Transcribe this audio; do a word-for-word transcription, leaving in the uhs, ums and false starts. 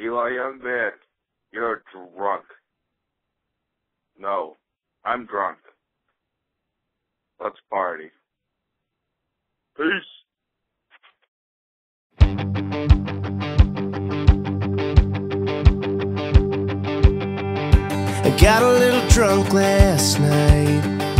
Eli Young Band, you're drunk. No, I'm drunk. Let's party. Peace. I got a little drunk last night.